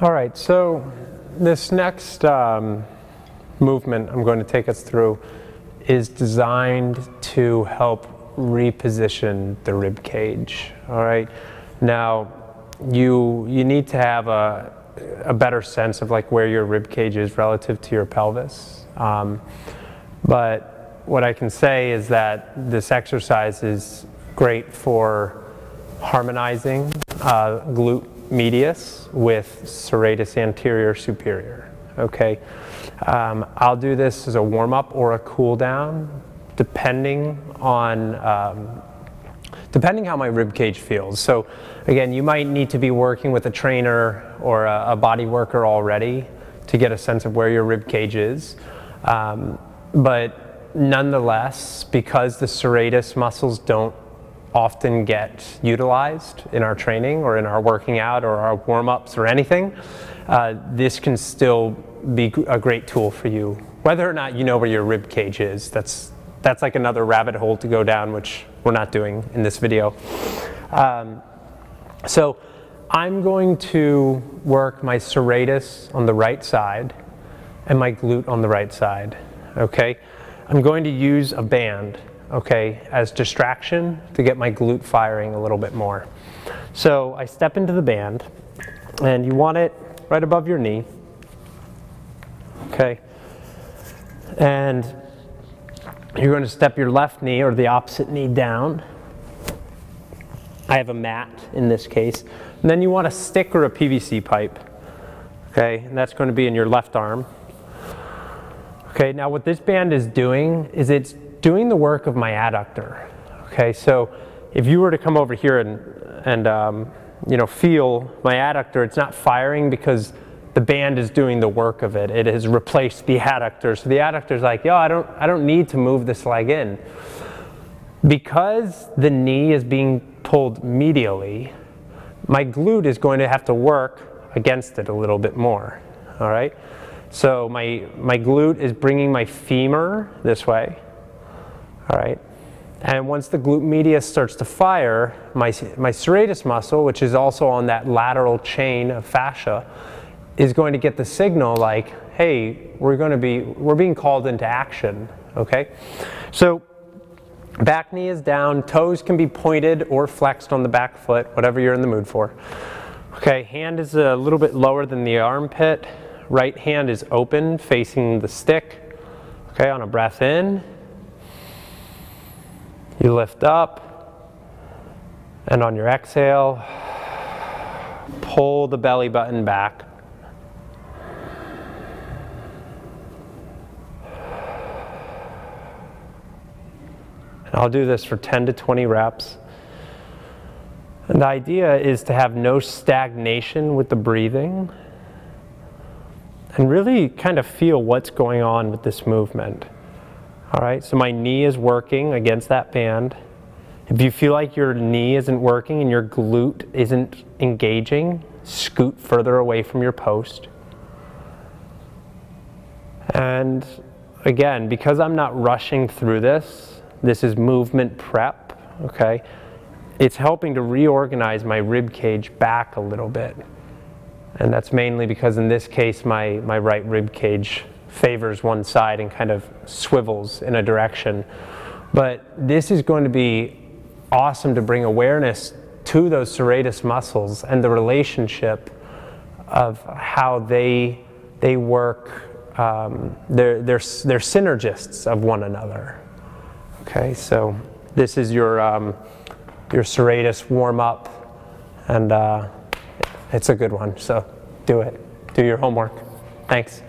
All right, so this next movement I'm going to take us through is designed to help reposition the rib cage. All right, now you need to have a better sense of like where your rib cage is relative to your pelvis. But what I can say is that this exercise is great for harmonizing glute medius with serratus anterior superior. Okay, I'll do this as a warm-up or a cool-down, depending on how my rib cage feels. So again, you might need to be working with a trainer or a body worker already to get a sense of where your rib cage is. But nonetheless, because the serratus muscles don't often get utilized in our training or in our working out or our warm-ups or anything, this can still be a great tool for you. Whether or not you know where your rib cage is, that's like another rabbit hole to go down, which we're not doing in this video. So I'm going to work my serratus on the right side and my glute on the right side, okay? I'm going to use a band, okay, as distraction to get my glute firing a little bit more. So I step into the band, and you want it right above your knee, okay? And you're going to step your left knee or the opposite knee down. I have a mat in this case. And then you want a stick or a PVC pipe. Okay, and that's going to be in your left arm. Okay, now what this band is doing is it's doing the work of my adductor. Okay, so if you were to come over here and you know, feel my adductor, it's not firing because the band is doing the work of it. It has replaced the adductor. So the adductor's like, yo, I don't need to move this leg in. Because the knee is being pulled medially, my glute is going to have to work against it a little bit more, all right? So my glute is bringing my femur this way, all right? And once the glute medius starts to fire, my serratus muscle, which is also on that lateral chain of fascia, is going to get the signal like, hey, we're being called into action, okay? So back knee is down, toes can be pointed or flexed on the back foot, whatever you're in the mood for. Okay, hand is a little bit lower than the armpit. Right hand is open, facing the stick. Okay, on a breath in, you lift up, and on your exhale, pull the belly button back. I'll do this for 10 to 20 reps. And the idea is to have no stagnation with the breathing and really kind of feel what's going on with this movement. All right, so my knee is working against that band. If you feel like your knee isn't working and your glute isn't engaging, scoot further away from your post. And again, because I'm not rushing through this, this is movement prep, okay? It's helping to reorganize my rib cage back a little bit. And that's mainly because in this case, my right rib cage favors one side and kind of swivels in a direction. But this is going to be awesome to bring awareness to those serratus muscles and the relationship of how they work, they're synergists of one another. Okay, so this is your serratus warm-up, and it's a good one, so do it. Do your homework. Thanks.